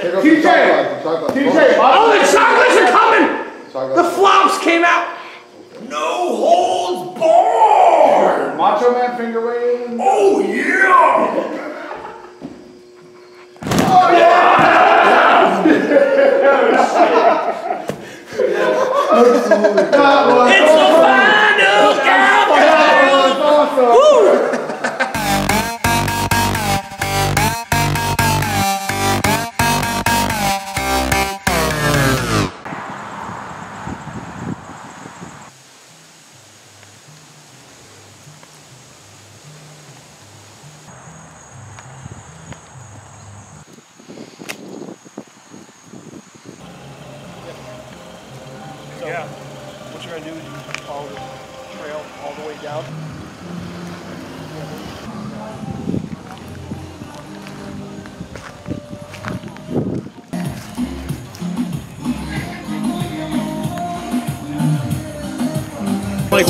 TJ! TJ! Oh, the chocolates are coming! Chocolate. The flops came out! Okay. No holds barred! Macho Man finger wave? Oh, yeah! Oh, yeah! It's the final countdown! Woo!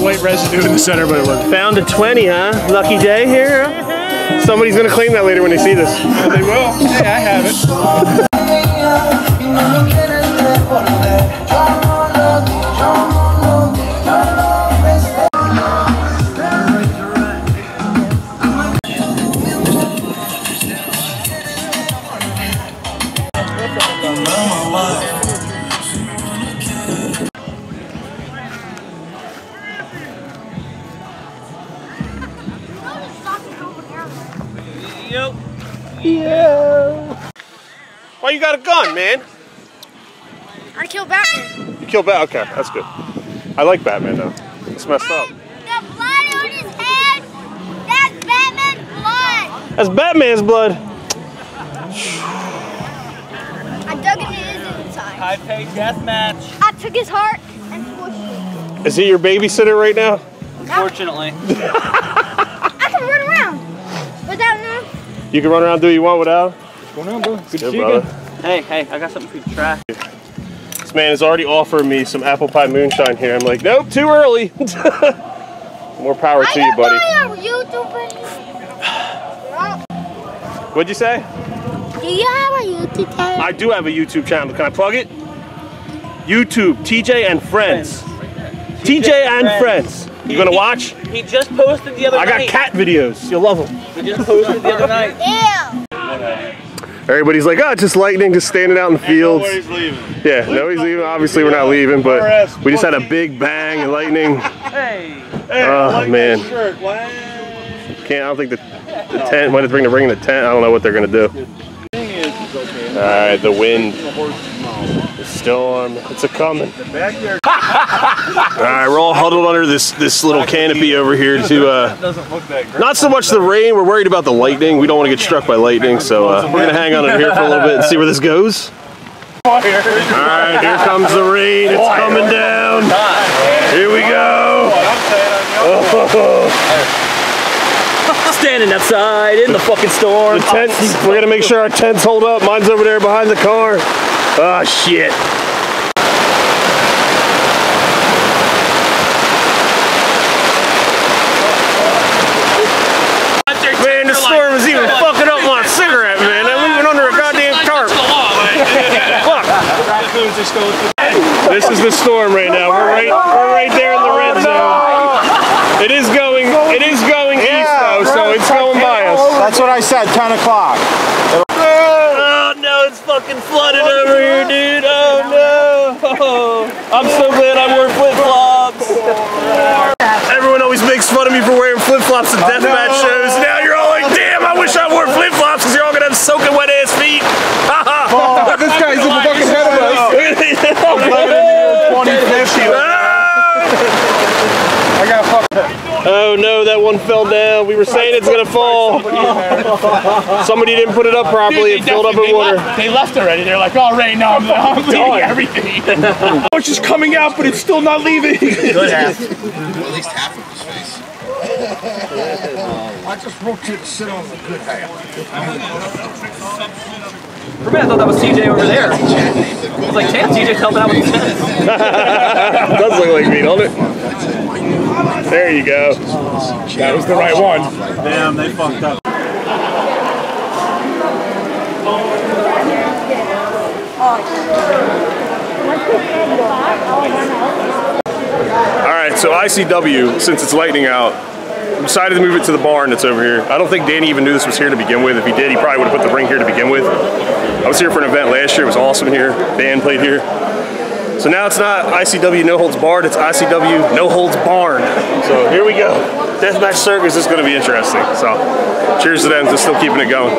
White residue in the center, but it wasn't. Found a 20, huh? Lucky day here. Huh? Somebody's gonna claim that later when they see this. Well, they will. Hey, I have it. You got a gun, man. I kill Batman. You kill Batman? Okay, that's good. I like Batman though. It's messed up. The blood on his head, that's Batman's blood. That's Batman's blood. I dug into his inside. High pay death match. I took his heart and pushed it. Is he your babysitter right now? Unfortunately. I can run around without him. You can run around, do what you want without him? What's going on, bro? Good chicken. Hey, hey, I got something for you to try. This man has already offered me some apple pie moonshine here. I'm like, nope, too early. More power to you, buddy. What'd you say? Do you have a YouTube channel? I do have a YouTube channel. Can I plug it? YouTube, TJ and Friends. TJ and Friends. You gonna watch? He just posted the other night. I got cat videos. You'll love them. He just posted the other night. Ew. Everybody's like, oh, just lightning, just standing out in the fields. Nobody's leaving. Yeah, nobody's leaving. Obviously, we're not leaving, but we just had a big bang and lightning. Hey, oh man, I don't think the tent might have to bring the ring in the tent. I don't know what they're gonna do. All right, the wind, the storm, it's a coming. All right, we're all huddled under this little canopy over here to not so much the rain. We're worried about the lightning. We don't want to get struck by lightning, so we're gonna hang on in here for a little bit and see where this goes. All right, here comes the rain. It's coming down. Here we go. Oh. Standing outside in the fucking storm. The tents, we're gonna make sure our tents hold up. Mine's over there behind the car. Ah, shit. Man, the storm is even fucking up my cigarette, man. I'm living under a goddamn tarp. Fuck. This is the storm right now. We're right there in the red zone. It is going east though, so it's going by us. That's what I said, 10 o'clock. Oh no, it's fucking flooded over here, dude. Oh no. Oh, I'm so glad I wore flip-flops. Everyone always makes fun of me for wearing flip-flops at deathmatch shows. Now you're all like, damn, I wish I wore flip-flops because you're all going to have soaking wet ass feet. Oh, this guy's in the fucking head of us. 11 years, 2050. Oh no, that one fell down. We were saying it's gonna fall. Somebody didn't put it up properly. It filled up with water. They left already. They're like, oh, rain, no, I'm bleeding everything. It's just coming out, but it's still not leaving. Good ass. Well, at least half of his face. I just wrote you to sit on the good half. For me, I thought that was TJ over there. I was like, damn, TJ's helping out with the tennis. Does look like me, don't it? There you go. That was the right one. Damn, they fucked up. Alright, so ICW, since it's lightning out, decided to move it to the barn that's over here. I don't think Danny even knew this was here to begin with. If he did, he probably would have put the ring here to begin with. I was here for an event last year. It was awesome here. Band played here. So now it's not ICW No Holds Barred, it's ICW No Holds Barn. So here we go. Deathmatch Circus is going to be interesting. So cheers to them for still keeping it going.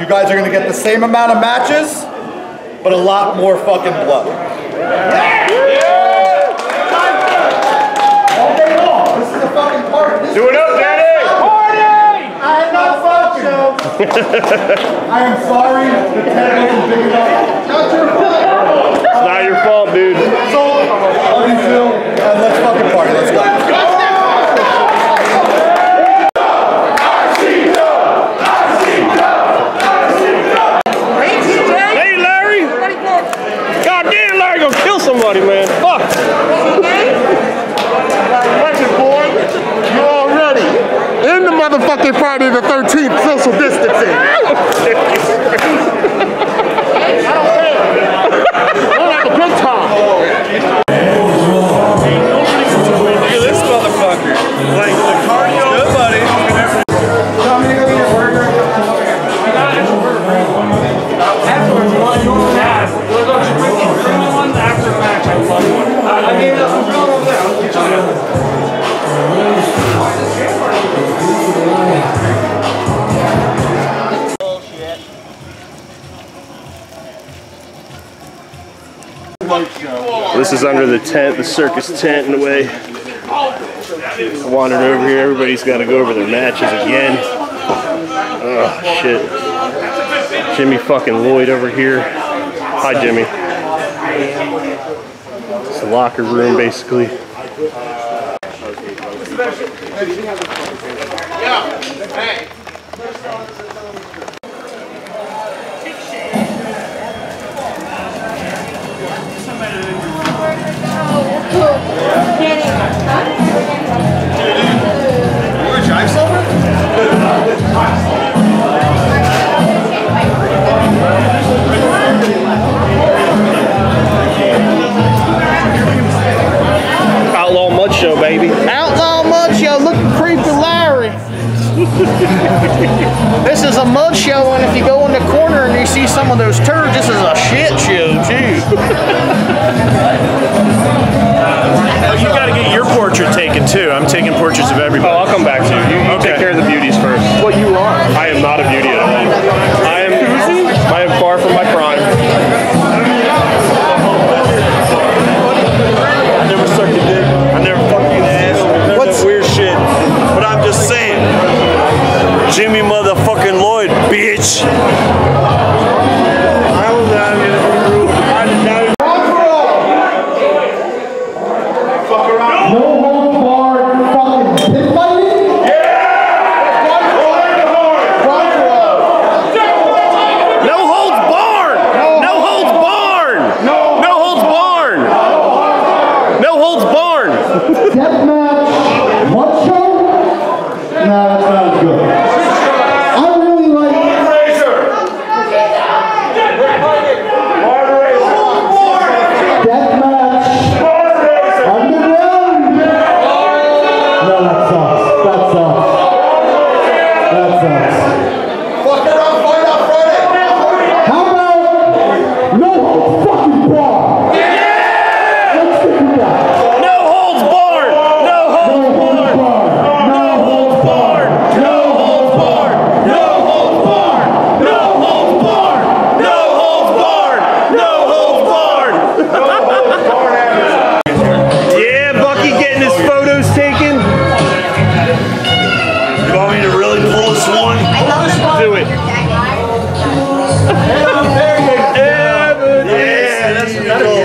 You guys are going to get the same amount of matches, but a lot more fucking blood. Yeah. Yeah. All day long. This is a fucking party. This do it up, Daddy! Party! I am not fucking. I am sorry. The tent isn't big enough. Not your fault. It's not your fault, dude. So, love you, Phil. And let's fucking party. Let's go. Let's go. Man, fuck. Record board, you're already in the motherfucking Friday the 13th social distancing. I don't care. We're like a good time. Look at this motherfucker. Like the cardio, nobody. I mean, that's a real one there. I'll get you another. Oh, shit. This is under the tent, the circus tent in a way. I wandered over here. Everybody's got to go over their matches again. Oh, shit. Jimmy fucking Lloyd over here. Hi, Jimmy. It's the locker room, basically. You want to drive somewhere? Outlaw Mud Show, baby. Outlaw Mud Show, look at Creepy Larry. This is a mud show, and if you go in the corner and you see some of those turds, this is a shit show, too. Oh, you got to get your portrait taken, too. I'm taking portraits of everybody. Oh, I'll come back to you. You okay. Take care of the beauties first. Well, you are. I am not a beauty at all. I am far from my prime. Jimmy motherfucking Lloyd, bitch.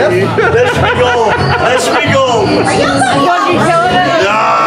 baby. Let's be gold. Let's be gold. Are you killing it? Yeah.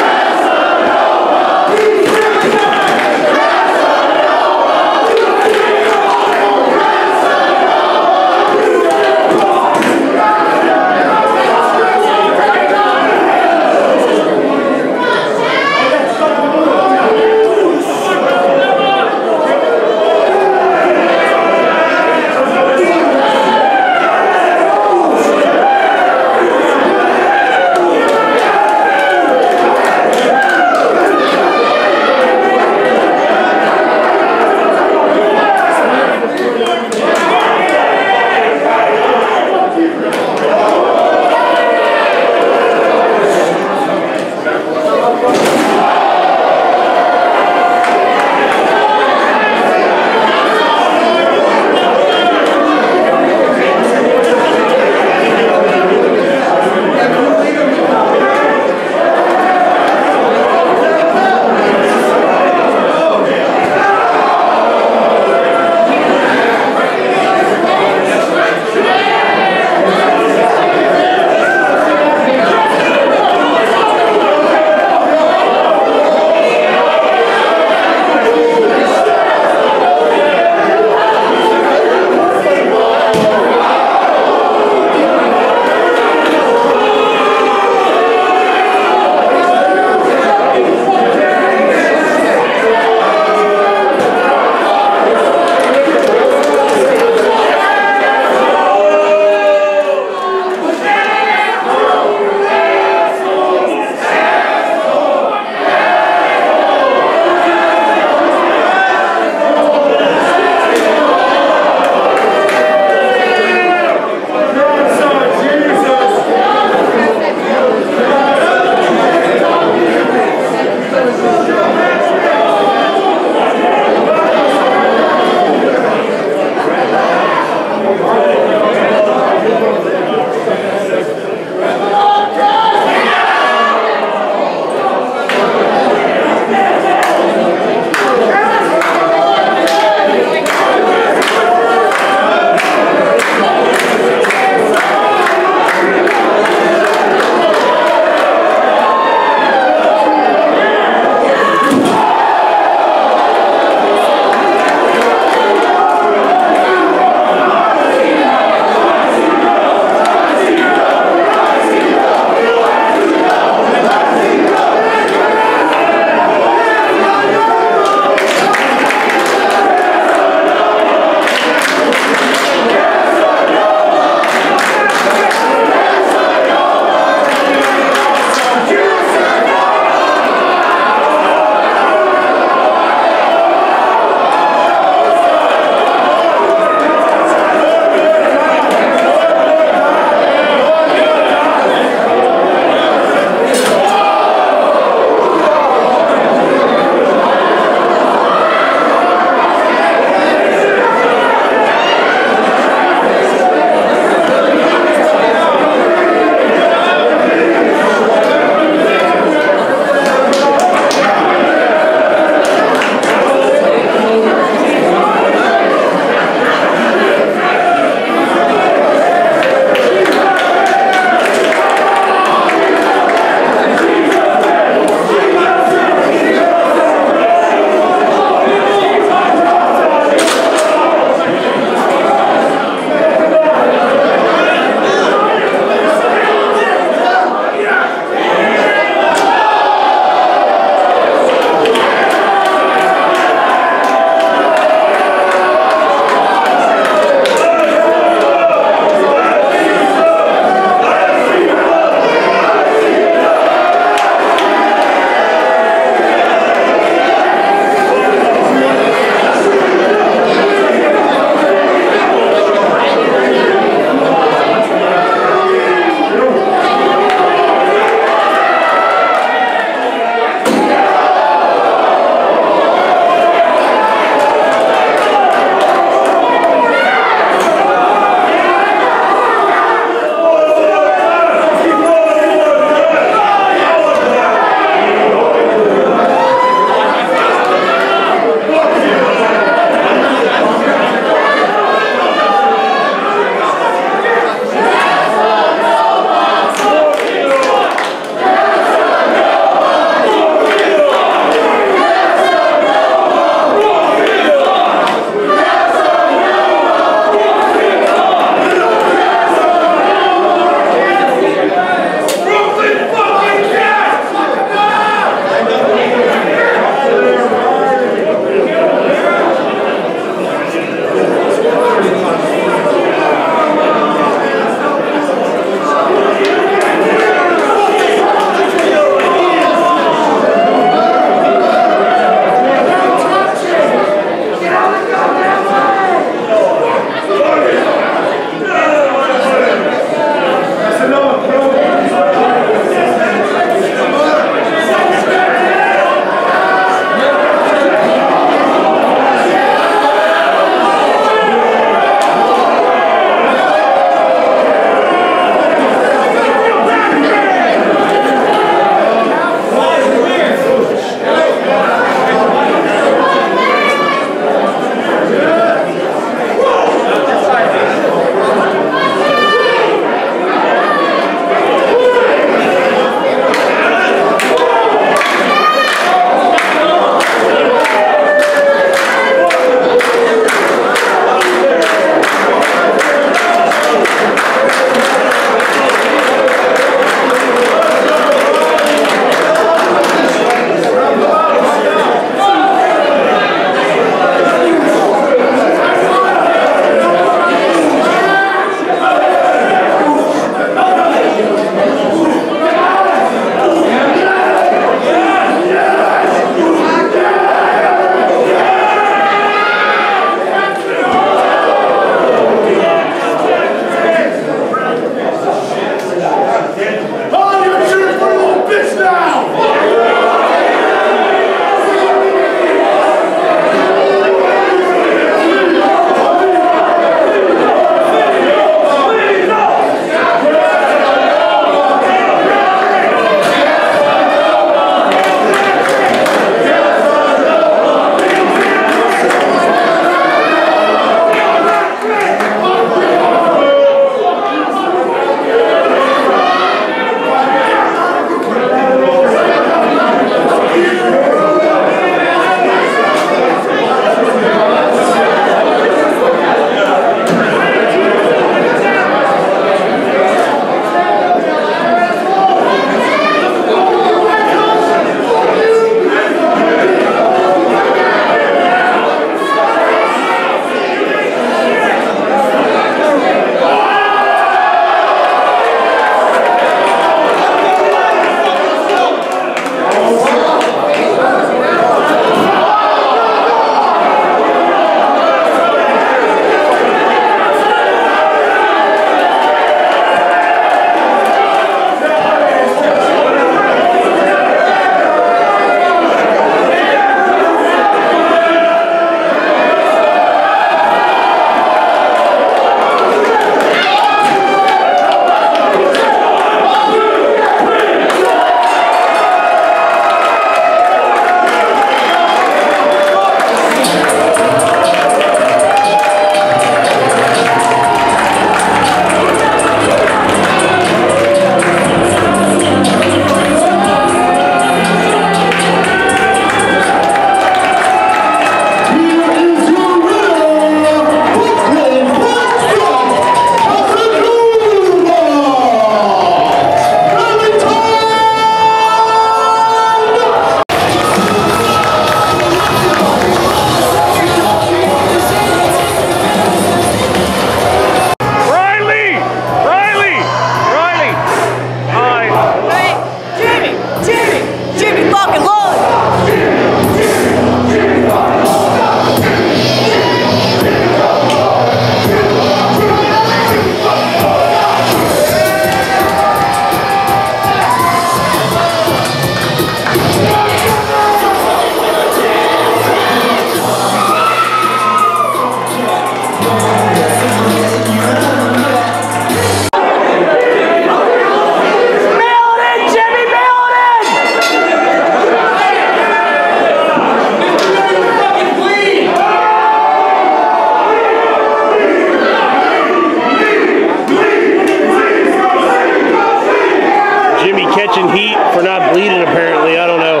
catching heat for not bleeding, apparently. I don't know.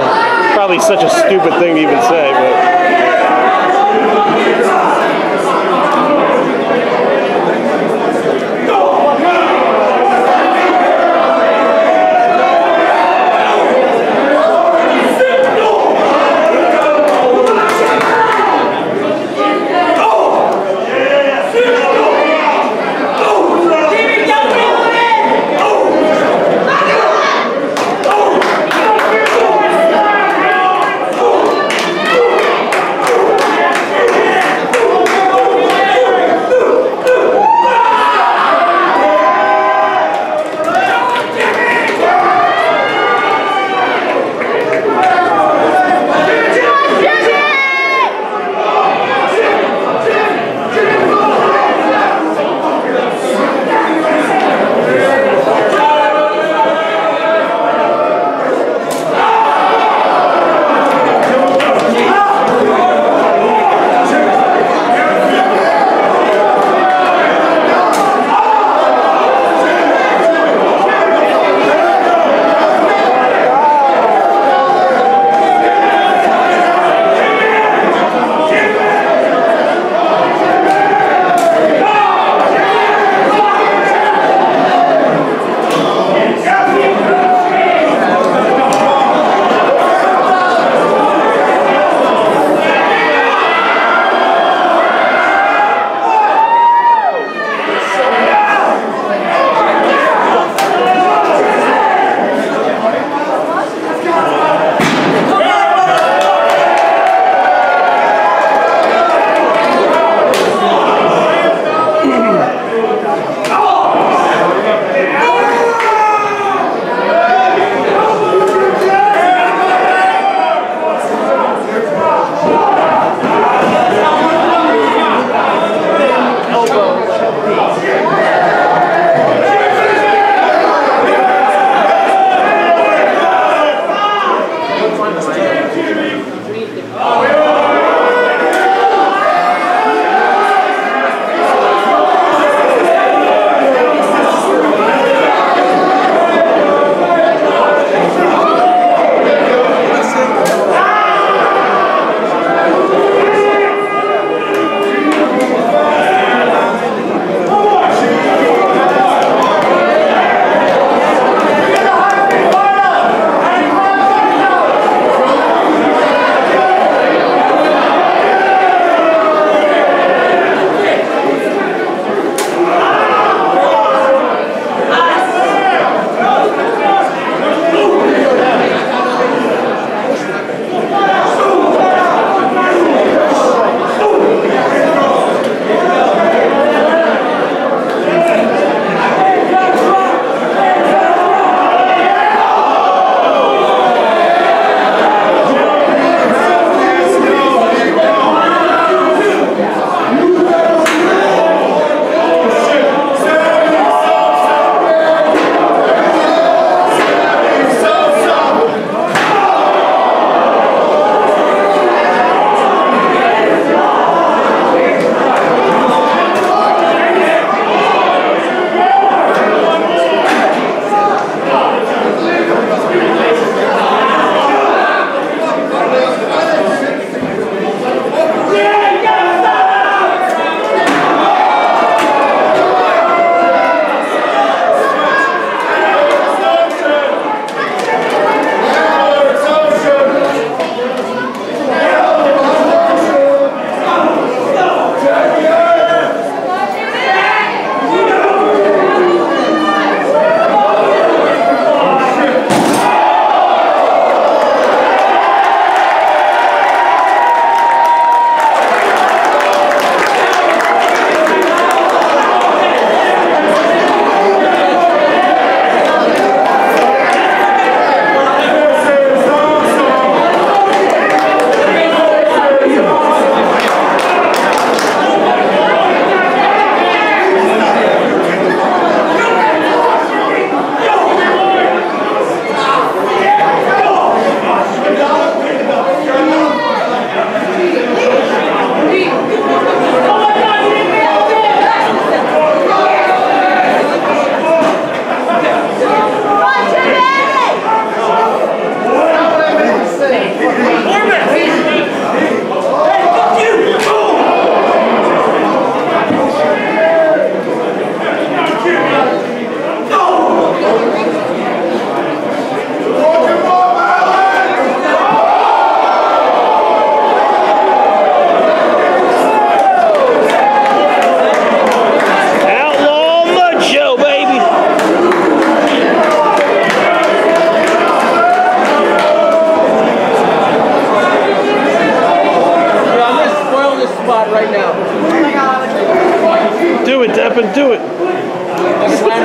Probably such a stupid thing to even say, but...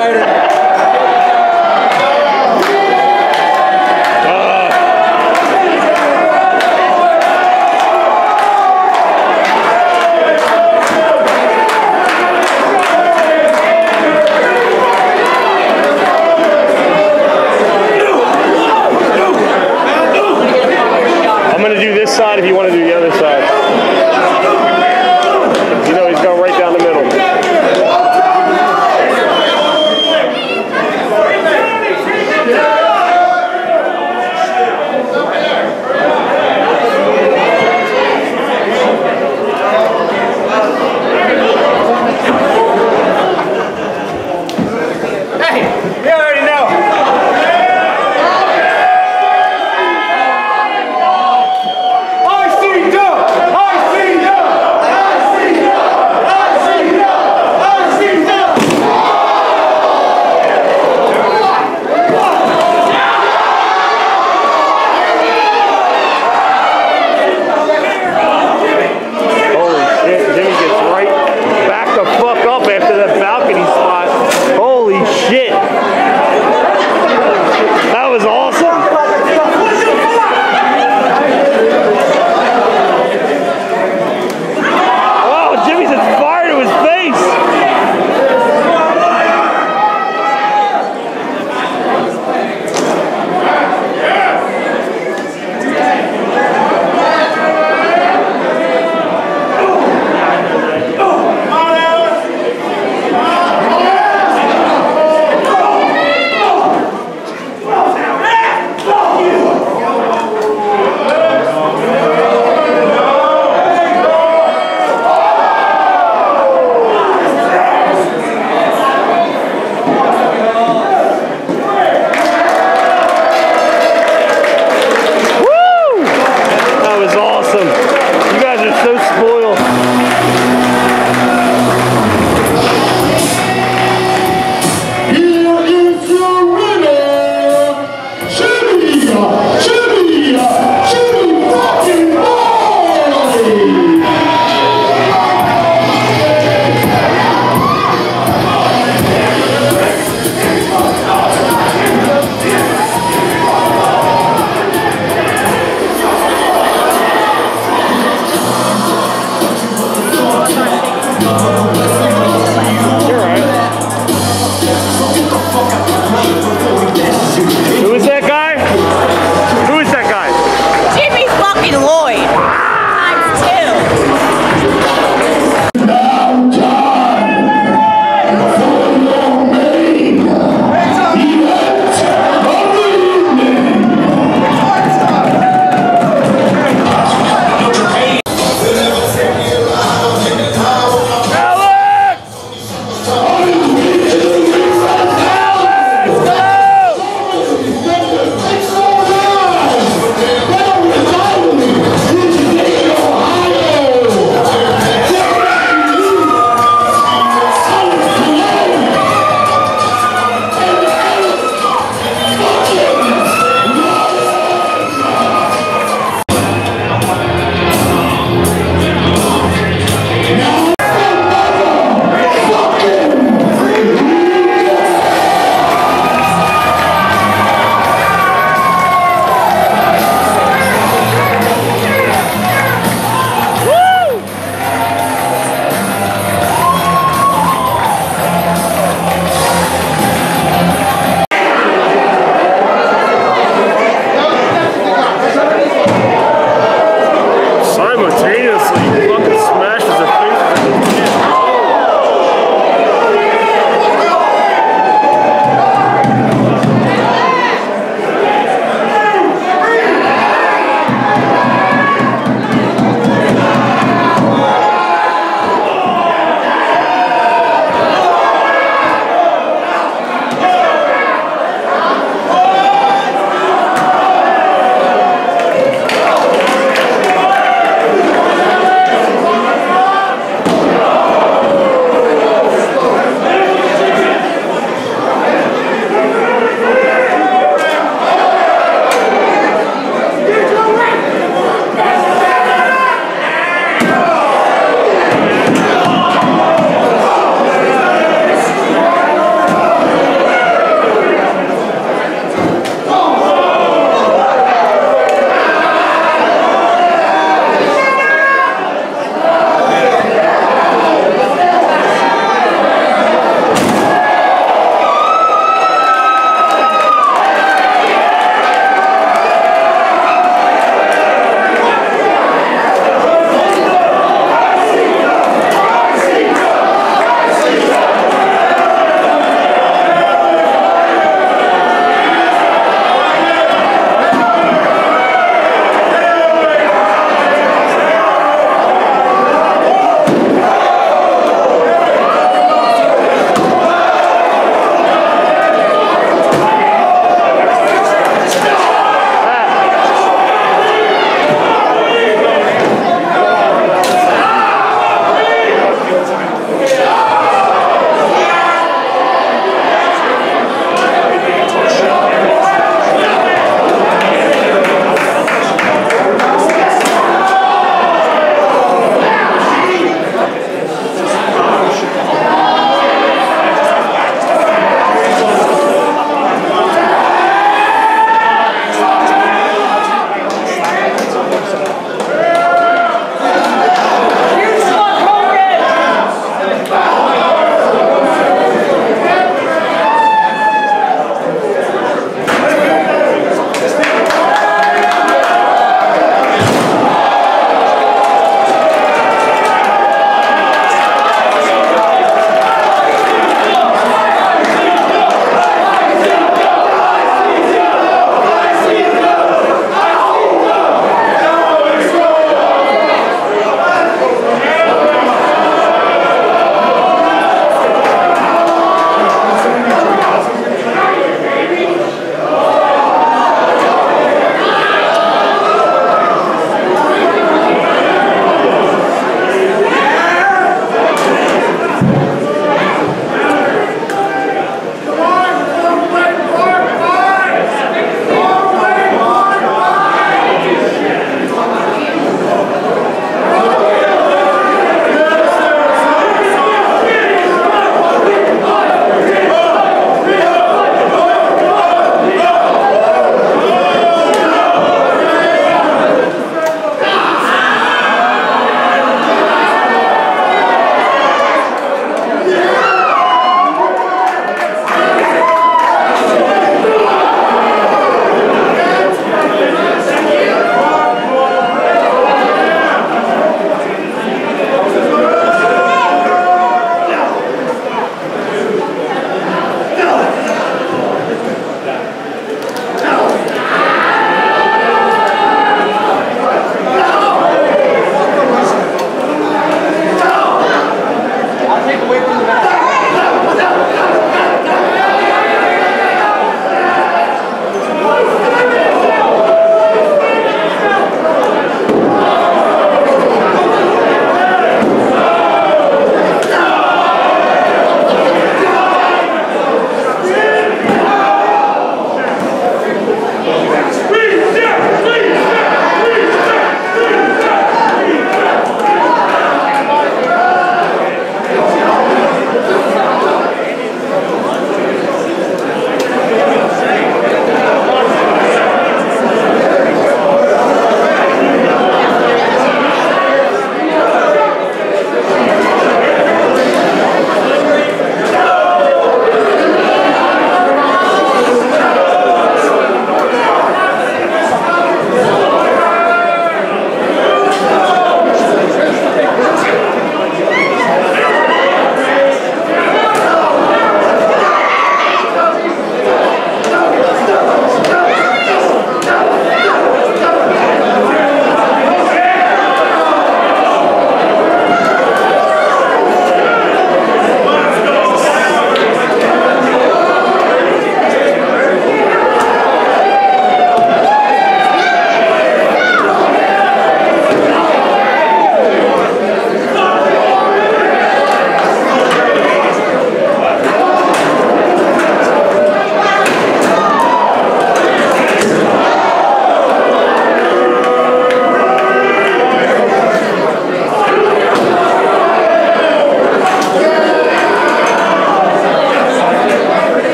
later. If you want to do the other side, you know he's going right down the middle. Hey, you already know.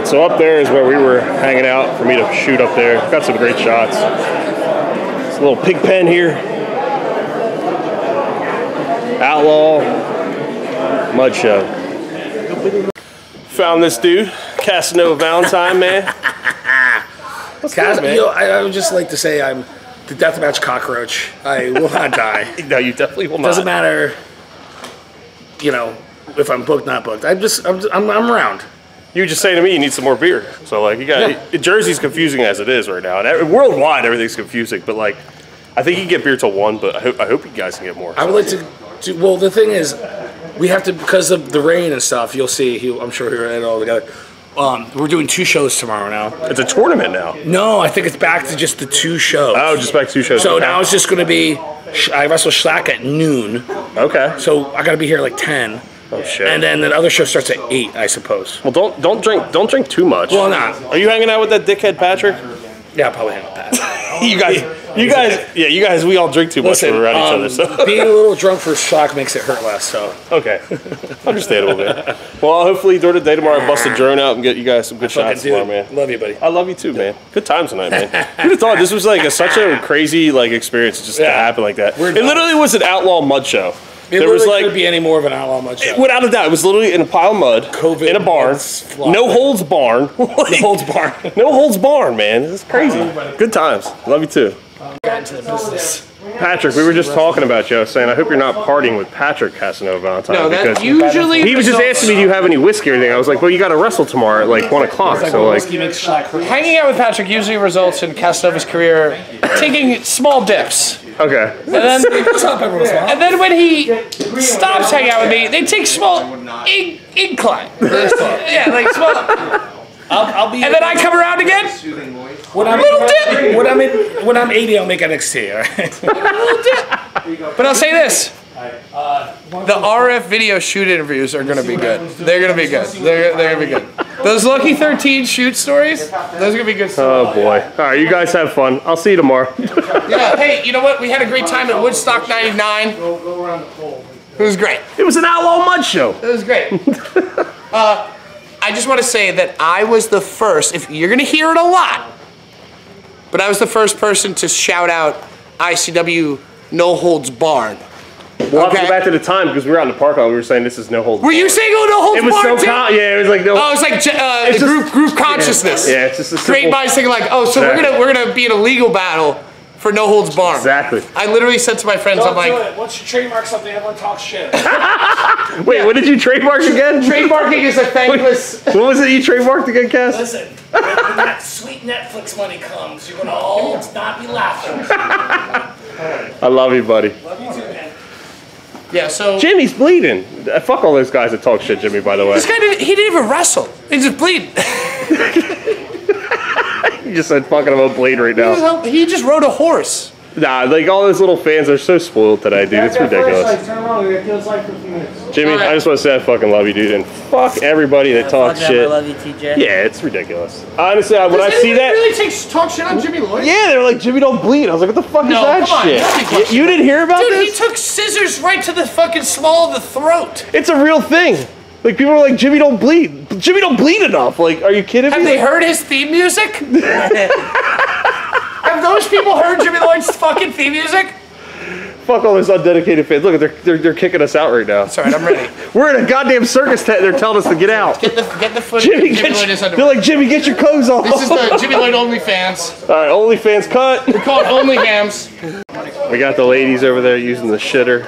right, so up there is where we were hanging out for me to shoot up there. Got some great shots. It's a little pig pen here. Outlaw Mud Show. Found this dude, Casanova Valentine, man. What's good, man? You know, I would just like to say I'm the deathmatch cockroach. I will not die. No, you definitely will not. Doesn't matter, you know, if I'm booked, not booked. I'm around. You just say to me, you need some more beer. So like, you got Jersey's confusing as it is right now, and worldwide everything's confusing. But like, I think you can get beer till 1, but I hope you guys can get more. I would like to. Well, the thing is, we have to, because of the rain and stuff. You'll see. I'm sure he'll edit it all together. We're doing 2 shows tomorrow now. It's a tournament now. No, I think it's back to just the 2 shows. Oh, just back to 2 shows. So now it's just going to be, I wrestle Slack at noon. Okay. So I got to be here at like 10. Oh shit. And then the other show starts at 8, I suppose. Well, don't drink too much. Well, not. Are you hanging out with that dickhead Patrick? Yeah, I'll probably hang out with Pat. you guys, we all drink too much when we're around each other. So being a little drunk for shock makes it hurt less, so. Okay. Understandable, man. Well, hopefully during the day tomorrow, I'll bust a drone out and get you guys some good shots tomorrow, man. Love you, buddy. I love you too, man. Good times tonight, man. Who'd have thought this was like such a crazy like experience just to happen like that? It literally was an outlaw mud show. It there was like couldn't be any more of an outlaw mud show. Without a doubt, it was literally in a pile of mud, COVID in a barn, no holds barn, no holds barn, man. It's crazy. Good times. Love you too. Got into the business. Patrick, we were just talking about you. I was saying, I hope you're not partying with Patrick Casanova Valentine. No, that usually he was just asking me, do you have any whiskey or anything? I was like, well, you got to wrestle tomorrow at like 1 o'clock. Like so like hanging out with Patrick usually results in Casanova's career taking small dips. Okay. And then, when he stops hanging out with me, they take small incline. Yeah, like small. I'll be. And then I come around again. When I'm 80, I'll make NXT. All right? Little dip. But I'll say this: the RF video shoot interviews are going to be good. They're going to be good. They're going to be good. Those Lucky 13 shoot stories, those are going to be good stories. Oh, boy. All right, you guys have fun. I'll see you tomorrow. Yeah, hey, you know what? We had a great time at Woodstock 99. It was great. It was an outlaw mud show. It was great. I just want to say that I was the first, if you're going to hear it a lot, but I was the first person to shout out ICW No Holds Barred. We'll have to go back to the time because we were out in the park. We were saying this is no holds. Were you saying oh no holds? It was barred so yeah, it was like no. Oh, it's like it's the group consciousness. Yeah, it's just a great minds thinking like oh, so we're gonna be in a legal battle for no holds barred. Exactly. I literally said to my friends, I'm like, do it. Once you trademark something, everyone talks shit. Wait, what did you trademark again? Trademarking is a thankless. What was it you trademarked again, Cass? Listen, when that sweet Netflix money comes, you're gonna all not be laughing. I love you, buddy. Love you too, man. Yeah, so Jimmy's bleeding. Fuck all those guys that talk shit, Jimmy. By the way, this guy didn't even wrestle. He's just bleeding. He just said, "Fucking, I'm gonna bleed right now." He just rode a horse. Nah, like all those little fans are so spoiled today, dude. It's ridiculous. First, turn around, it feels like 15 minutes. Jimmy, right. I just want to say I fucking love you, dude, and fuck everybody that talks shit. I love you, TJ. Yeah, it's ridiculous. Honestly, when I see that, really talk shit on Jimmy Lloyd. Yeah, they were like, Jimmy, don't bleed. I was like, what the fuck is that shit? You didn't hear about this? Dude, he took scissors right to the fucking small of the throat. It's a real thing. Like people are like, Jimmy, don't bleed. Jimmy, don't bleed enough. Like, are you kidding me? Have they heard his theme music? Have those people heard Jimmy Lloyd's fucking theme music? Fuck all those undedicated fans. Look, they're kicking us out right now. That's all right, I'm ready. We're in a goddamn circus tent. They're telling us to get out. Get the footage. They're like, Jimmy, get your clothes off. This is the Jimmy Lloyd OnlyFans. All right, OnlyFans cut. We call it OnlyHams. We got the ladies over there using the shitter.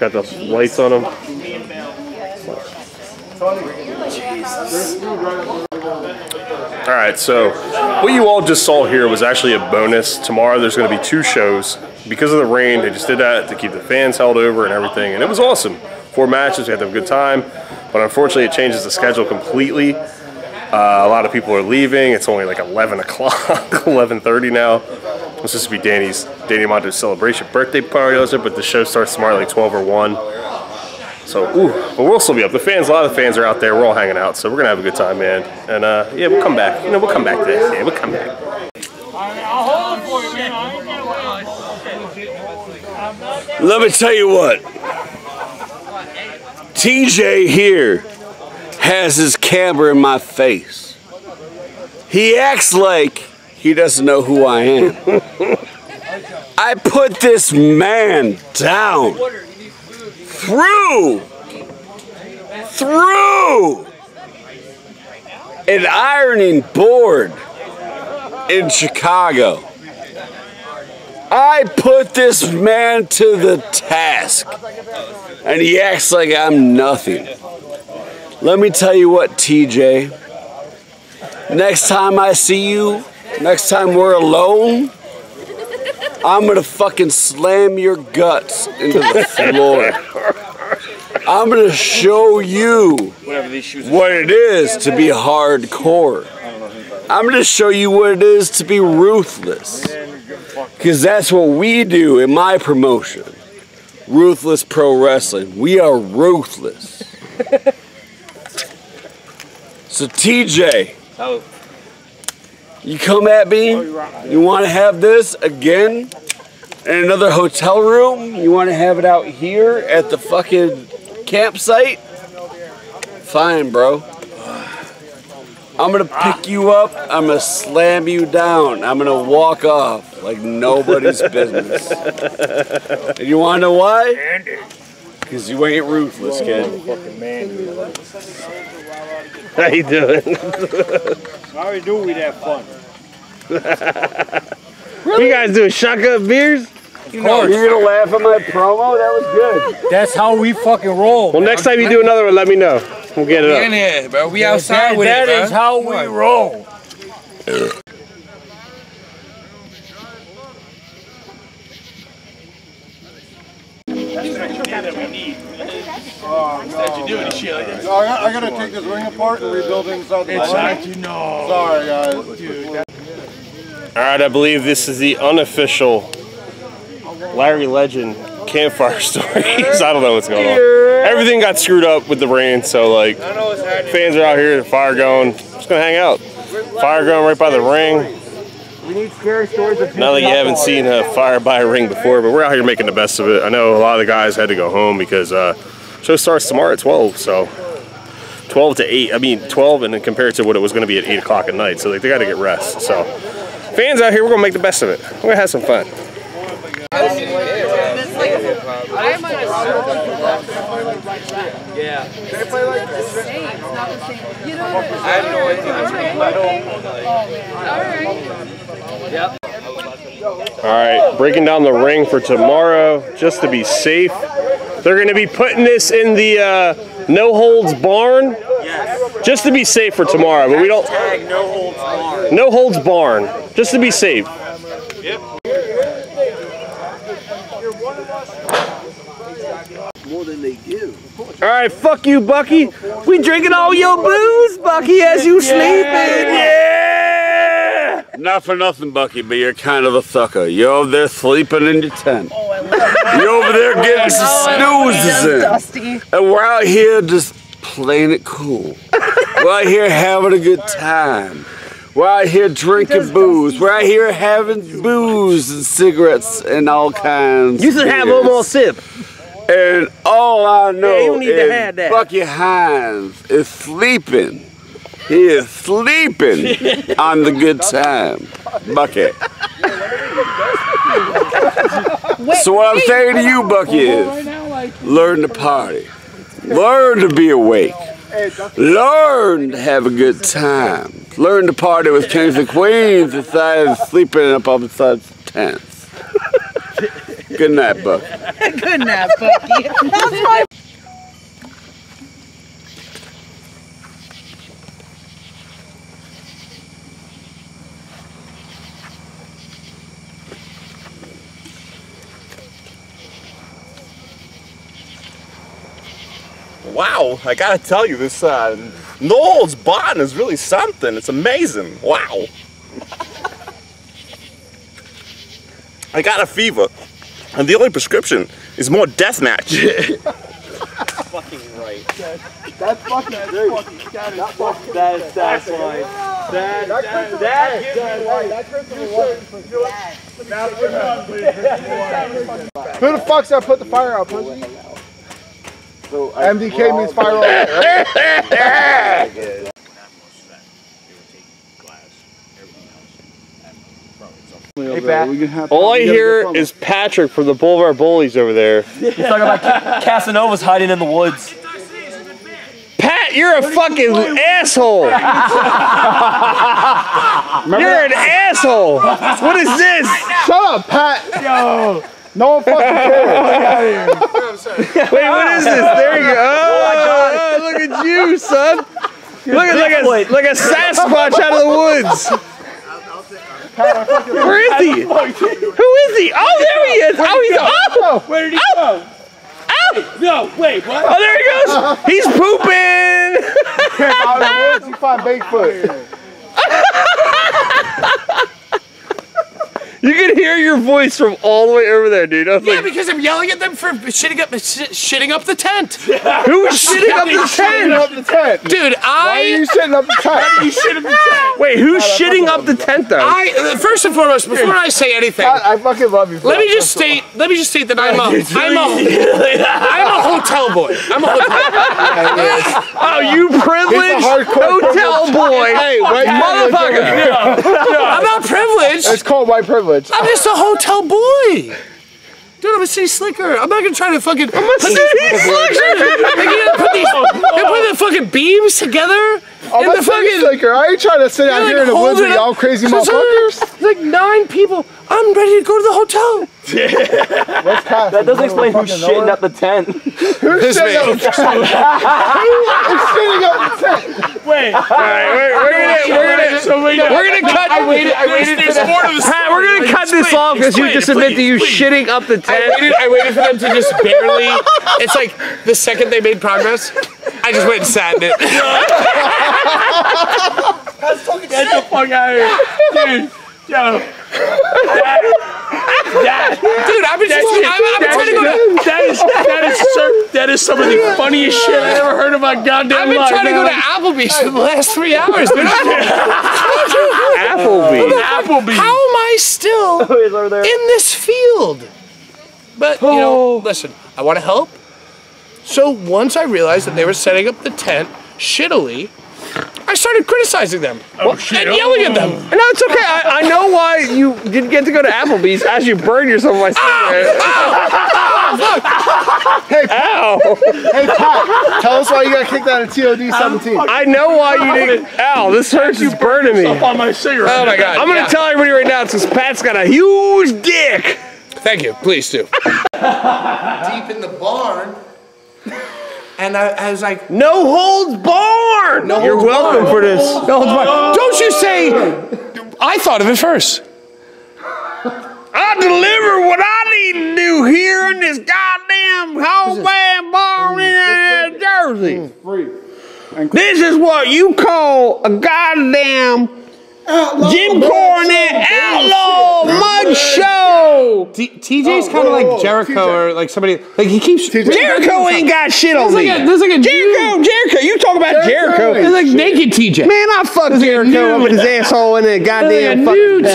Got the lights on them. All right, so what you all just saw here was actually a bonus. Tomorrow there's going to be 2 shows. Because of the rain, they just did that to keep the fans held over and everything, and it was awesome. 4 matches, we had to have a good time, but unfortunately it changes the schedule completely. A lot of people are leaving. It's only like 11 o'clock, 11:30 now. It's supposed to be Danny Mato's celebration birthday party, but the show starts tomorrow like 12 or 1. So, ooh, but we'll still be up. A lot of the fans are out there. We're all hanging out, so we're going to have a good time, man. And, yeah, we'll come back. You know, we'll come back to this. Yeah, we'll come back. I'll hold it for you, man. Let me tell you what. TJ here has his camera in my face. He acts like he doesn't know who I am. I put this man down through an ironing board in Chicago. I put this man to the task, and he acts like I'm nothing. Let me tell you what, TJ, next time I see you, next time we're alone, I'm gonna fucking slam your guts into the floor. I'm gonna show you what it is to be hardcore. I'm gonna show you what it is to be ruthless. Because that's what we do in my promotion. Ruthless Pro Wrestling. We are ruthless. So TJ, you come at me, you want to have this again in another hotel room? You want to have it out here at the fucking campsite? Fine, bro. I'm gonna pick you up, I'm gonna slam you down, I'm gonna walk off like nobody's business. And you wanna know why? Because you ain't ruthless, kid. How you doing? I already knew we'd have fun. Really? You guys doing shotgun beers? You know, you're gonna laugh at my promo? That was good. That's how we fucking roll. Well, man. Next time you do another one, let me know. We'll get it up. In here, bro. We outside with it, bro. That is how we roll. I gotta take this ring apart and rebuild inside the line. Sorry, guys. Dude. All right, I believe this is the unofficial Larry Legend campfire stories. I don't know what's going on. Everything got screwed up with the rain, so like fans are out here, the fire going, just gonna hang out. Fire going right by the ring. We need scary stories of people. Not that you haven't seen a fire by a ring before, but we're out here making the best of it. I know a lot of the guys had to go home because show starts tomorrow at 12, so 12 to 8, I mean 12, and then compared to what it was gonna be at 8 o'clock at night, so like they gotta get rest. So fans out here, we're gonna make the best of it. We're gonna have some fun. Yeah. They play like this. It's not the same. You know what? I have no idea. All right. Yep. All right. Breaking down the ring for tomorrow, just to be safe. They're going to be putting this in the No Holds Barn. Yes. Just to be safe for tomorrow, but we don't. No Holds Barn. No Holds Barn. Just to be safe. Yep. More than they give. Alright, fuck you, Bucky. We drinking all your booze, Bucky, as you sleeping. Yeah! Not for nothing, Bucky, but you're kind of a sucker. You're over there sleeping in your tent. You're over there getting some snoozes in. And we're out here just playing it cool. We're out here having a good time. We're out here drinking booze. We're out here having booze and cigarettes and all kinds. You should have one more sip. And all I know is Bucky Hines is sleeping. He is sleeping on the good time, Bucky. So what I'm saying to you, Bucky, is learn to party. Learn to be awake. Learn to have a good time. Learn to party with kings and queens inside of sleeping up on the side of tents. Good night, Bucky. Good night, Bucky. That's my. Wow, I gotta tell you, this No Holds Barred is really something. It's amazing. Wow. I got a fever. And the only prescription is more deathmatch. Fucking right. That's fucking true. That's right. Who the fuck's that put the fire out, pussy? So MDK means fire all day. All I hear is Patrick from the Boulevard Bullies over there. He's talking about Casanova's hiding in the woods. Pat, you're a fucking asshole. You're an asshole. What is this? Shut up, Pat. Yo. No one fucking cares. Wait, what is this? There you go. Oh, look at you, son. Look at like a Sasquatch out of the woods. Where is he? Who is he? Oh, there he is. Oh, he's up. Where did he go? Oh! No, wait, what? Oh, there he goes. He's pooping. Out of the woods, you find Bigfoot. You can hear your voice from all the way over there, dude. Yeah, like, because I'm yelling at them for shitting up the tent. Who was shitting up the tent? Shitting up the tent, dude. Why are you shitting up the tent? How do you shit up the tent? Wait, who's shitting up the tent though? First and foremost, before I say anything, I fucking love you. Let me just state that I'm a hotel boy. I'm a hotel boy. Oh, you privileged hotel boy, motherfucker! I'm not privileged. It's called white privilege. I'm just a hotel boy. Dude, I'm a city slicker. I'm not gonna try to fucking. I'm a city slicker. Like, put the fucking beams together. I'm a city slicker. I ain't trying to sit out here in the woods with y'all crazy motherfuckers. Like 9 people. I'm ready to go to the hotel. Yeah. That doesn't explain who's shitting up the tent. Who's shitting up the tent? Who's shitting up the tent? Wait. All right, we're gonna cut. We're gonna cut this off because you just admit that you shitting up the tent. I waited for them to just barely. It's like the second they made progress, I just went and sat in it. That's fucking shit. Get the fuck out of here, dude. Yo. Dude, I've been trying to go to some of the funniest shit I've ever heard in my goddamn life. I've been trying to go to Applebee's for the last 3 hours, dude. Applebee's. How am I still in this field? But, you know, listen, I want to help. So once I realized that they were setting up the tent shittily, I started criticizing them and yelling at them. No, it's okay. I know why you didn't get to go to Applebee's as you burned yourself by cigarette. Hey, Pat. Ow. Hey, Pat, tell us why you got kicked out of TOD 17. I know why you didn't. Ow, this hurts is burning me. On my cigarette. Oh, my God. I'm going to tell everybody right now, since Pat's got a huge dick. Thank you. Please do. Deep in the barn. And I was like, no holds barred. No You're holds welcome barred. For this. No holds barred. Don't you say, I thought of it first. I deliver what I need to do here in this goddamn homebound barn in Jersey. This is what you call a goddamn Jim Cornette Outlaw Mud Show. TJ's kind of like Jericho or like somebody. Like he keeps. Jericho ain't got shit on me. Jericho. You talk about Jericho. It's like naked TJ. Man, I fucked Jericho up with his asshole in a goddamn fucking.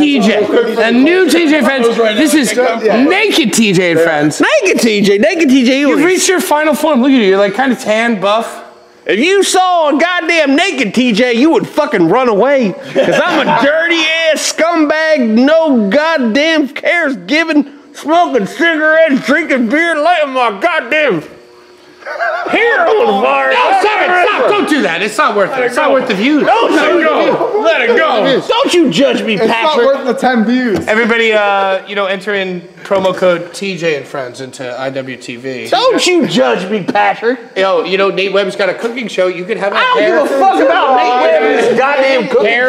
A new TJ Friends. This is naked TJ and Friends. Naked TJ. Naked TJ. You've reached your final form. Look at you. You're like kind of tan, buff. If you saw a goddamn naked TJ, you would fucking run away. Because I'm a dirty-ass scumbag, no goddamn cares giving, smoking cigarettes, drinking beer, lighting my goddamn hair on fire. No, stop it, stop. Don't do that. It's not worth it. It's not worth the views. Don't let it go. Let it go. Don't you judge me, Patrick. It's not worth the 10 views. Everybody, you know, enter in promo code TJ and Friends into IWTV. Don't you judge me, Patrick. Yo, you know, Nate Webb's got a cooking show. You could have a hair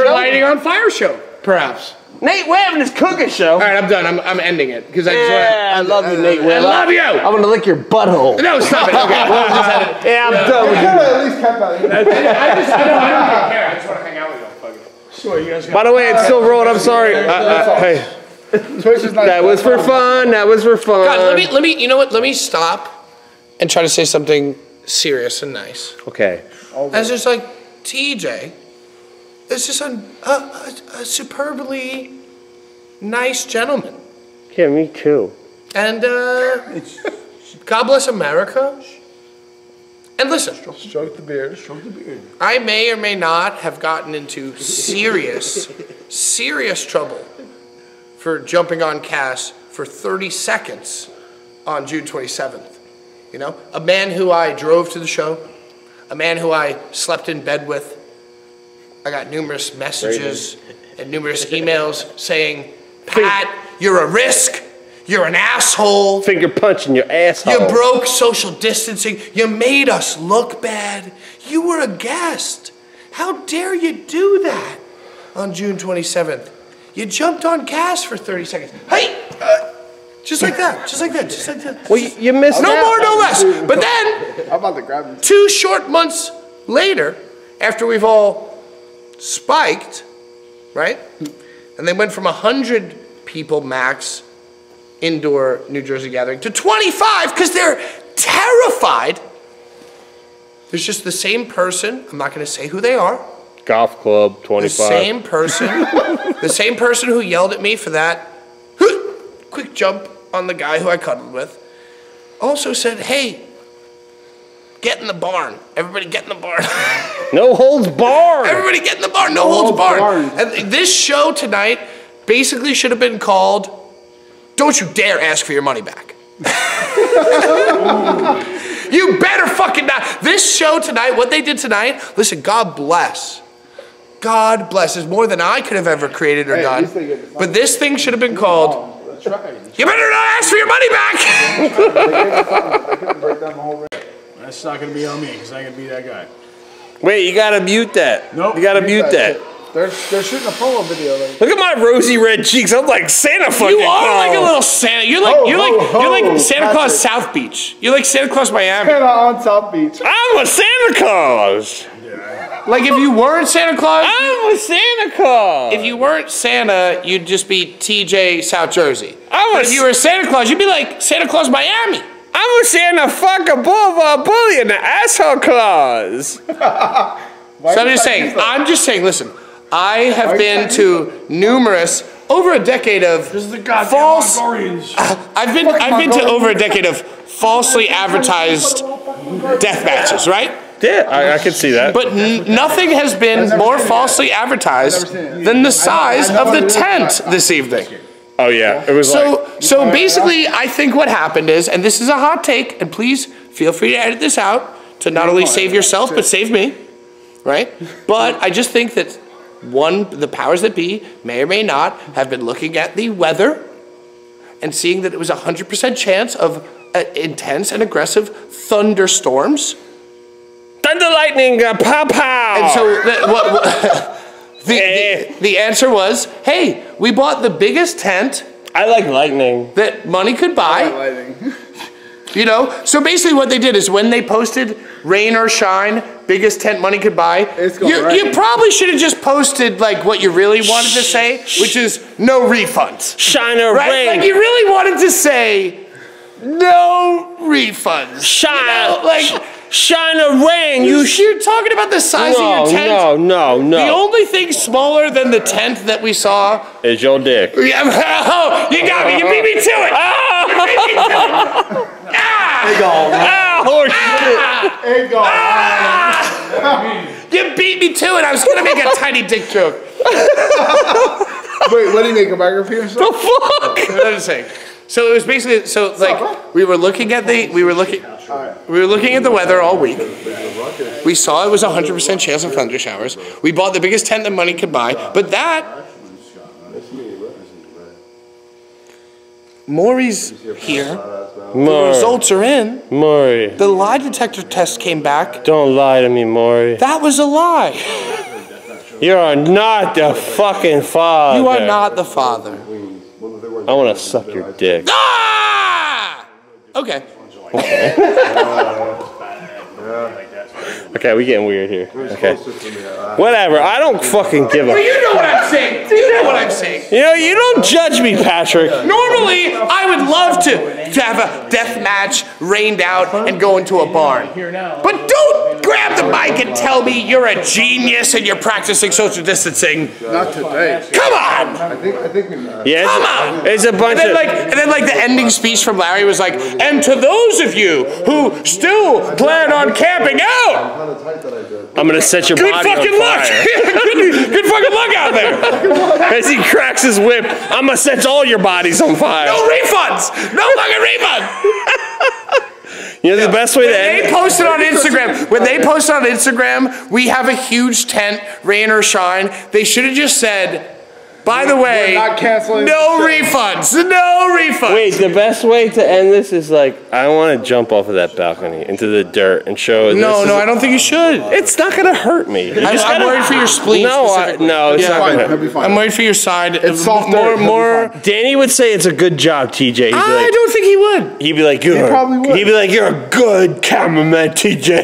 lighting on fire show, perhaps. Nate Webb and his cooking show. All right, I'm done. I'm ending it because I love you, Nate Webb. I love you. I'm gonna lick your butthole. No, stop it. Okay, well, just I'm done. You could have at least kept that. I don't care. I just want to hang out with you. Sure, you guys. By the way, it's still rolling. I'm sorry. Hey. That was for fun. That was for fun. God, let me. You know what? Let me stop and try to say something serious and nice. Okay. That's just like TJ. It's just a superbly nice gentleman. Yeah, me too. And God bless America. And listen, stroke the beard. Stroke the beard. I may or may not have gotten into serious, serious trouble for jumping on Cass for 30 seconds on June 27th. You know, a man who I drove to the show, a man who I slept in bed with. I got numerous messages and numerous emails saying, Pat, you're a risk. You're an asshole. Finger punching your asshole. You broke social distancing. You made us look bad. You were a guest. How dare you do that on June 27th? You jumped on Cass for 30 seconds. Hey! Just like that. Just like that. Just like that. Well, you missed no more, no less. But then, I'm about to grab him. 2 short months later, after we've all spiked, right? And they went from 100 people max indoor New Jersey gathering to 25 because they're terrified. There's just the same person. I'm not going to say who they are. Golf club 25. The same person. The same person who yelled at me for that quick jump on the guy who I cuddled with. Also said, hey, get in the barn. Everybody get in the barn. No holds barred. Everybody get in the barn. No holds barred. And this show tonight basically should have been called Don't You Dare Ask For Your Money Back. You better fucking not. This show tonight, what they did tonight, listen, God bless. God bless. It's more than I could have ever created or done. But this thing should have been called, you better not ask for your money back. That's not going to be on me because I'm going to be that guy. Wait, you got to mute that. Nope. You got to mute that. They're shooting a promo video. Like, look at my rosy red cheeks. I'm like Santa fucking. You are like a little Santa. You're like you're like Santa Claus South Beach. You're like Santa Claus Miami. Santa on South Beach. I'm a Santa Claus. Yeah. Like if you weren't Santa Claus, I'm a Santa Claus. If you weren't Santa, you'd just be TJ South Jersey. But if you were Santa Claus, you'd be like Santa Claus Miami. I'm a Santa fucking Boulevard Bully and the asshole Claus. So I'm just saying. I'm just saying. Listen. I have been to numerous, over a decade of false. I've been to over a decade of falsely advertised death matches, right? Yeah, I could see that. But nothing has been more falsely advertised than the size of the tent this evening. Oh yeah, it was like. So basically, I think what happened is, and this is a hot take, and please feel free to edit this out to not only save yourself but save me, right? But I just think that. The powers that be may or may not have been looking at the weather and seeing that it was 100% chance of intense and aggressive thunderstorms. Thunder lightning, pow pow! And so the answer was, hey, we bought the biggest tent. I like lightning. That money could buy. I like lightning. You know, so basically what they did is when they posted rain or shine, biggest tent money could buy, you probably should have just posted like what you really wanted to say, which is no refunds. Shine or rain. Like you really wanted to say no refunds. Shine. You know, like shine or rain. You're talking about the size of your tent. No. The only thing smaller than the tent that we saw is your dick. Oh, you got me. You beat me to it. You beat me to it. I was gonna make a tiny dick joke. Wait, what do you make a biography or something? The fuck? I'm just saying. So it was basically like we were looking at the weather all week. We saw it was 100% chance of thunder showers. We bought the biggest tent that money could buy, but that. Maury's here. The results are in. Maury. The lie detector test came back. Don't lie to me, Maury. That was a lie. You are not the fucking father. You are not the father. I want to suck your dick. Ah! Okay. Okay. Okay, we getting weird here. Okay. Whatever. I don't fucking give a. Well, you know what I'm saying. You know what I'm saying. You know, you don't judge me, Patrick. Normally, I would love to. to have a death match rained out and go into a barn. But don't grab the mic and tell me you're a genius and you're practicing social distancing. Not today. Come on! I think we know. Yeah, come on! It's a bunch of... And then the ending speech from Larry was like, and to those of you who still plan on camping out, I'm gonna set your body on fire. Good fucking luck out there! As he cracks his whip, I'm gonna set all your bodies on fire. No refunds! No fucking refund! You know the best way to end it? When they posted on Instagram, we have a huge tent, rain or shine. They should have just said, by the way, not no refunds, no refunds. Wait, the best way to end this is like, I want to jump off of that balcony into the dirt and show. No, I don't think you should. It's not going to hurt me. I'm worried for your spleen. No, it's not going to. I'm worried for your side. It's soft. More. Danny would say it's a good job, TJ. He'd I don't think he would. He'd be like, you're. He probably would. He'd be like, you're a good cameraman, TJ.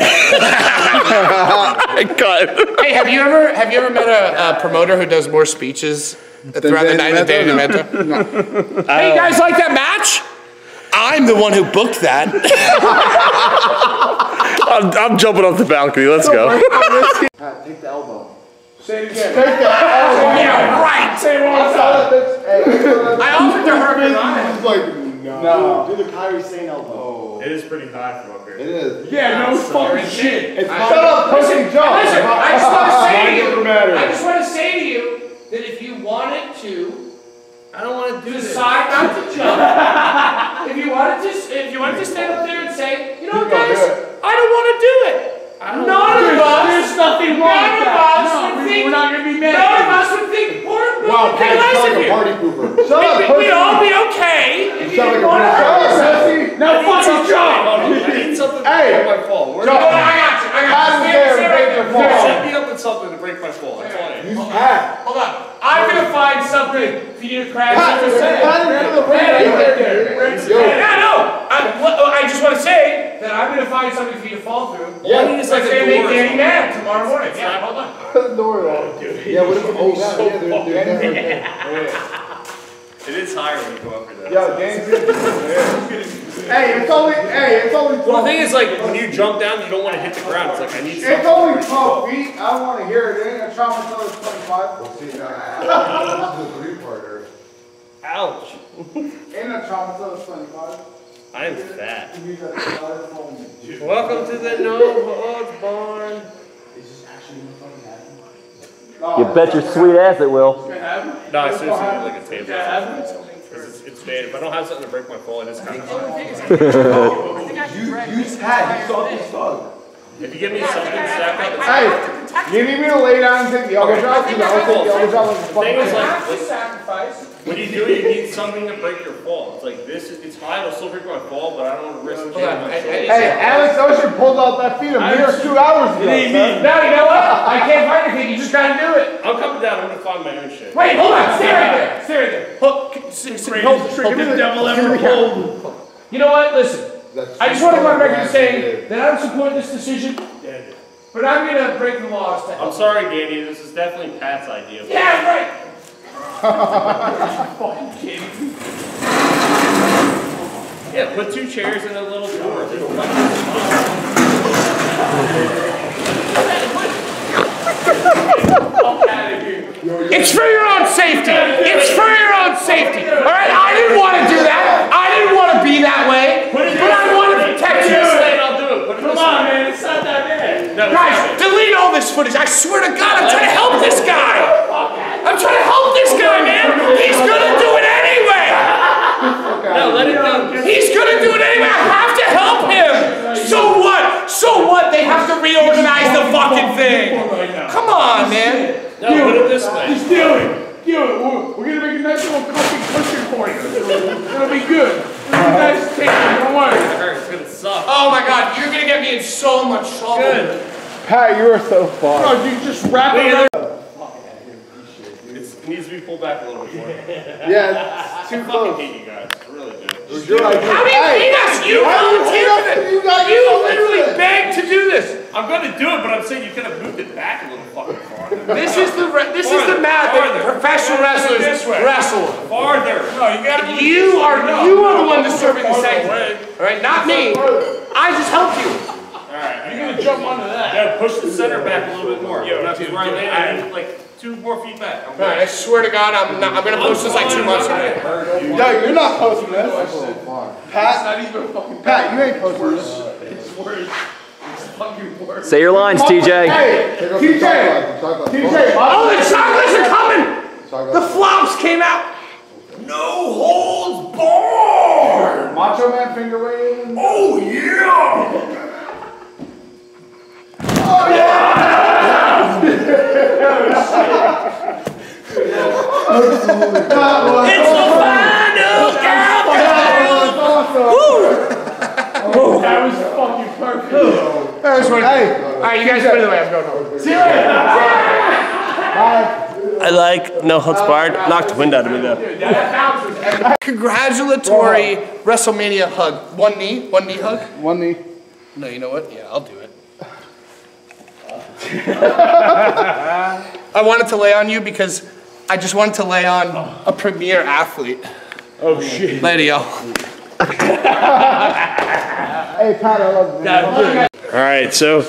Hey, have you ever met a promoter who does more speeches throughout the night than Danny Mato? No. Hey, you guys like that match? I'm the one who booked that. I'm jumping off the balcony. Let's go. Take the elbow. Say it again. Take the elbow. Yeah, right. Say it one time. I offered to Herman on it. No. Do the Kyrie Sane elbow. Oh. It is pretty high, fucker. It is. Yeah, no fucking shit. Shut up, pussy, jump. Listen, I just want to say to you that if you wanted to, I don't want to do decide not to jump. if you wanted to stand up there and say, you know what, guys, I don't want to do it. None of us would think porn would be nice of you. We'd all be okay if you didn't want to hurt. Now fucking jump! Hey! I got you. Beat up with something to break my fall. That's all I need. Hold on. I'm going to find something for you to crash. I just want to say that I'm going to find something for you to fall through. Yeah, it's like going to make Danny mad tomorrow morning. Yeah, hold on. Yeah, what if it's old? It is higher when you go up for that. Yeah, Danny's going to do it. Hey, it's only 12 feet. Well, the thing is, like, when you jump down, you don't want to hit the ground. It's like, I need something. It's only 12 feet. I don't want to hear it. It ain't going to try to tell it's 25. We'll see now. This is a three-parter. Ouch. Ain't that trauma till it's 25? I'm fat. Welcome to the No Holds Barred. You bet your sweet ass it will. No, it's seriously like a table. It's made. If I don't have something to break my fall, I just kind of. If you give me something to stack up, it's fine. Hey, you need me to lay down and take the elbow drop? The thing is, when you do it, you need something to break your fall. It's like this, it's high, it'll still break my fall, but I don't want to risk it. Hey, Alex Ocean pulled out that feet a mere 2 hours ago. Now you know what? I can't find anything, you just gotta do it. I'm coming down, I'm gonna find my own shit. Wait, hold on, stay right there, stay right there. Hook, you know what, listen. I just want to go on record saying that I don't support this decision. But I'm gonna break the law. I'm sorry, Danny, this is definitely Pat's idea. Yeah, right! Yeah, put two chairs in a little door. It's for your own safety. It's for your own safety. All right, I didn't want to do that. I didn't want to be that way. But I want to protect you. Come on, man. It's not that bad. Guys, delete all this footage. I swear to God, I'm trying to help this guy. I'm trying to help this guy, man! He's gonna do it anyway! No, let it go. He's gonna do it anyway! I have to help him! So what? So what? They have to reorganize the fucking thing! Come on, man! No, put it this way. Just do it! Do it! We're gonna make a nice little comfy cushion for you. It'll be good. It'll be nice to take it. Don't worry. It's gonna suck. Oh my God, you're gonna get me in so much trouble. Good. Pat, you are so far. Bro, you just wrap it up. Needs to be pulled back a little bit more. Yeah, it's too close. I fucking hate you guys. I really do. How do you hate us? You volunteered for this. You literally begged to do this. I'm gonna do it, but I'm saying you could have moved it back a little fucking farther. This is the map that professional wrestlers wrestle. Farther. No, you gotta move. You are the one that's serving the segment. All right, not me. I just helped you. All right, you're gonna jump onto that. Yeah, push the center back a little bit more. Yeah, that's right. I like 2 more feet back. All right, I swear to God, I'm gonna post this like 2 months from now. No, you're not posting this. Pat, you ain't posting this. It's worse. Say your lines, TJ. Hey, TJ. Oh, the chocolates are coming. The flops came out. No holds barred. Macho Man finger wave. Oh yeah. Oh yeah. It's the final countdown. That was fucking perfect. Hey. Alright, you guys put it away. I'm going home. See you later. Bye. I like No Holds Barred. Knocked wind out of me though. Congratulatory WrestleMania hug. One knee hug. One knee. No, you know what? Yeah, I'll do it. I wanted to lay on you because I just wanted to lay on a premier athlete. Oh shit. Later, y'all. Hey Pat, I love you. All right, so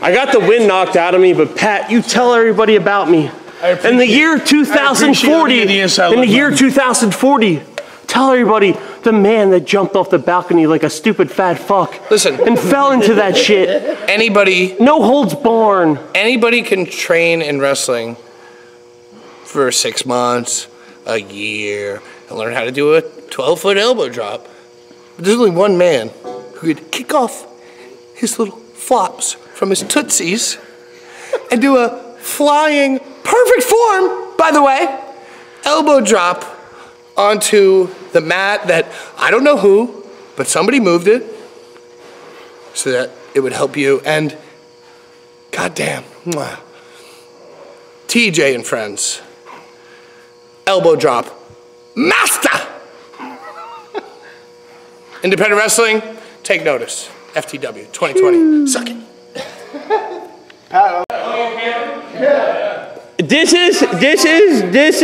I got the wind knocked out of me, but Pat, you tell everybody about me. In the year 2040, tell everybody the man that jumped off the balcony like a stupid fat fuck. Listen. And fell into that shit. Anybody. No holds barred. Anybody can train in wrestling for 6 months, a year, and learn how to do a 12-foot elbow drop. But there's only one man who could kick off his little flops from his tootsies and do a flying, perfect form, by the way, elbow drop onto the mat that I don't know who, but somebody moved it so that it would help you. And goddamn, TJ and Friends, elbow drop master. Independent wrestling, take notice. FTW 2020. Suck it. This is. This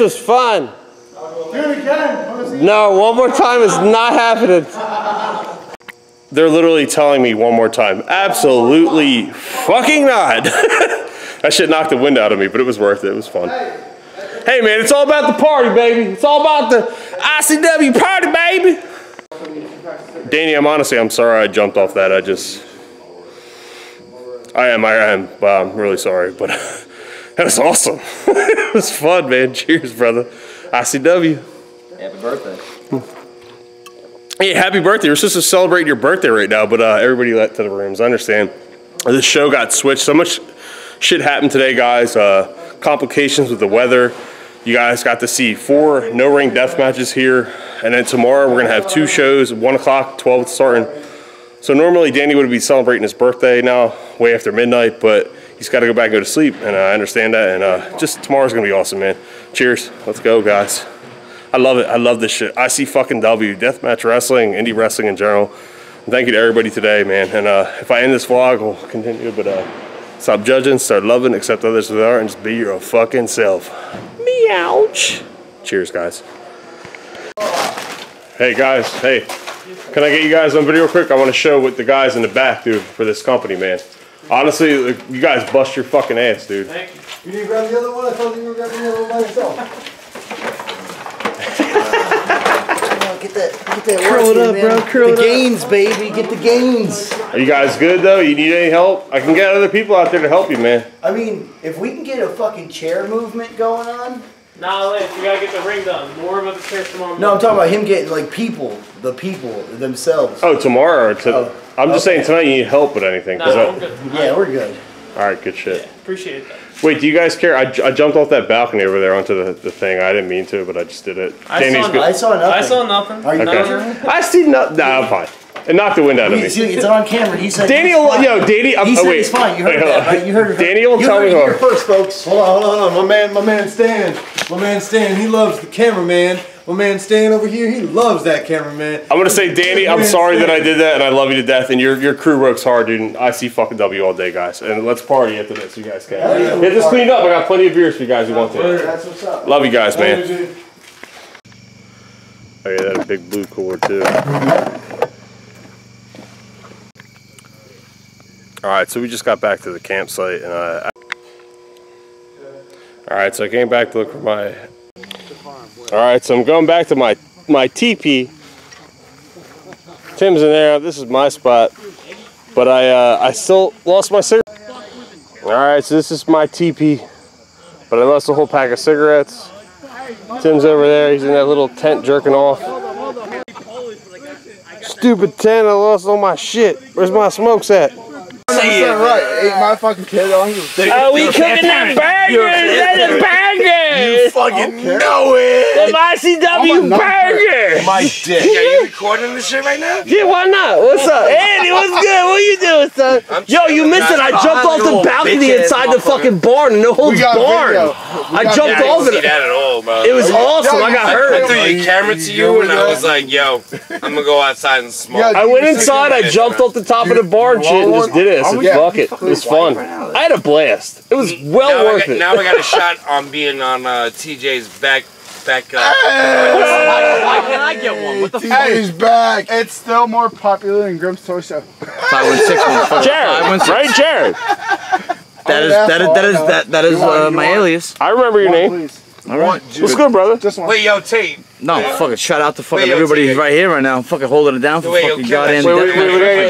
was fun. Do it again. No, one more time is not happening. They're literally telling me one more time, absolutely fucking not. That shit knocked the wind out of me, but it was worth it. It was fun. Hey, man, it's all about the party, baby. It's all about the ICW party, baby. Danny, I'm sorry I jumped off that. I am. I'm really sorry, but that was awesome. It was fun, man. Cheers, brother. ICW. Happy birthday. Hey, happy birthday. We're supposed to celebrate your birthday right now, but everybody left to the rooms. I understand. This show got switched. So much shit happened today, guys. Complications with the weather. You guys got to see 4 no-ring death matches here. And then tomorrow we're going to have 2 shows, 1 o'clock, 12 starting. So normally Danny would be celebrating his birthday now, way after midnight, but he's got to go back and go to sleep, and I understand that. And just tomorrow's going to be awesome, man. Cheers. Let's go, guys. I love it. I love this shit. ICW, deathmatch wrestling, indie wrestling in general. And thank you to everybody today, man. And if I end this vlog, we'll continue. But stop judging, start loving, accept others with art, and just be your own fucking self. Meowch. Cheers, guys. Hey, guys. Hey, can I get you guys on video real quick? I want to show what the guys in the back do for this company, man. Honestly, you guys bust your fucking ass, dude. Thank you. You didn't grab the other one? I told you you were grabbing the other one by yourself. Get that curl it up, man. Bro. Curl the gains, baby. Get the gains. Are you guys good though? You need any help? I can get other people out there to help you, man. I mean, if we can get a fucking chair movement going on. Nah, Liz, you gotta get the ring done. More about the chair tomorrow. No, I'm talking about him getting like the people themselves. Oh, tomorrow. I'm just saying tonight you need help with anything. No, I'm good. Yeah, we're good. All right, good shit. Yeah, appreciate that. Wait, do you guys care? I jumped off that balcony over there onto the thing. I didn't mean to, but I just did it. I saw nothing. I saw nothing. Are you okay? I see nothing. Nah, I'm fine. And knocked the wind out of me. It's on camera. He said Daniel, he's fine. You heard that, right? You heard it. Daniel, tell me here first, folks. Hold on, hold on. My man Stan. My man Stan, he loves the cameraman. My man Stan over here, he loves that cameraman. I want to say, Danny, I'm sorry that I did that, and I love you to death, and your crew works hard, dude, and I see fucking W all day, guys. And let's party after this, you guys can. Get this cleaned up. I got plenty of beers for you guys who want that. That's what's up. Love you guys, man. Oh, yeah, that big blue cord, too. Alright, so we just got back to the campsite, and alright, so I came back to look for my... Alright, so I'm going back to my teepee. Tim's in there, this is my spot. But I still lost my cigarette. Alright, so this is my teepee. But I lost a whole pack of cigarettes. Tim's over there, he's in that little tent jerking off. Stupid tent, I lost all my shit. Where's my smokes at? Right, ate my fucking kid on you. Oh, we cooking them burgers! That's a burger! You fucking know it! The ICW burger! My dick. Are you recording this shit right now? Yeah, why not? What's up? Andy, what's good? What you doing, son? Yo, you missed it. I jumped off the balcony inside the fucking barn. No holds barred. I jumped off it. I didn't see that at all, bro. It was awesome. I got hurt. I threw the camera to you and I was like, yo, I'm gonna go outside and smoke. I went inside, I jumped off the top of the barn shit and just did it. It was fun. I had a blast. It was well worth it. Now I got a shot on being on TJ's back up. Why can't I get one? What the fuck? TJ's back. It's still more popular than Grimm's Toy Show. 51614. Jared, right, Jared? That is my alias. I remember your name. Please. All right. What's good, brother? Just one. Wait, yo, Tate. No, fucking shout out to fucking everybody right here right now. Fucking holding it down for fucking goddamn. Wait,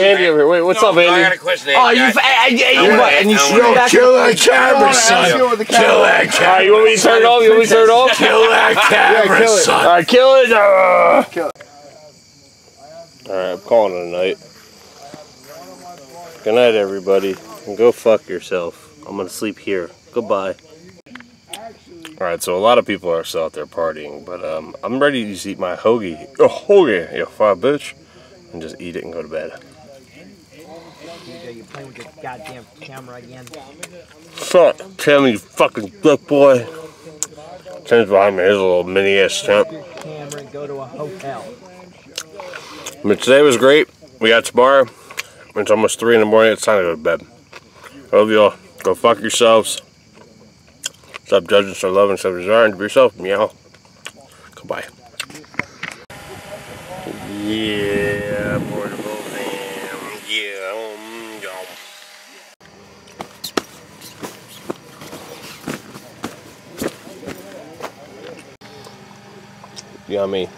Andy over here. Wait, what's up, Andy? I got a question. Oh, you what? And you shoot back. Kill that camera, son. Kill that camera. All right, you want me to turn it off? You want me to turn it off? Kill that camera, son. All right, kill it. All right, I'm calling it a night. Good night, everybody. And go fuck yourself. I'm gonna sleep here. Goodbye. Alright, so a lot of people are still out there partying, but I'm ready to just eat my hoagie. Oh, hoagie, you fat bitch. And just eat it and go to bed. TJ, you playing with your goddamn camera again? Fuck, Tim, you fucking dick boy. Tim's behind me, here's a little mini ass tent. Take your camera and go to a hotel. I mean, today was great. We got tomorrow. It's almost 3 in the morning. It's time to go to bed. I love y'all. Go fuck yourselves. Stop judging, stop loving, stop desiring to be yourself. Meow. Goodbye. Yeah, portable man. Yeah, yum. Yummy.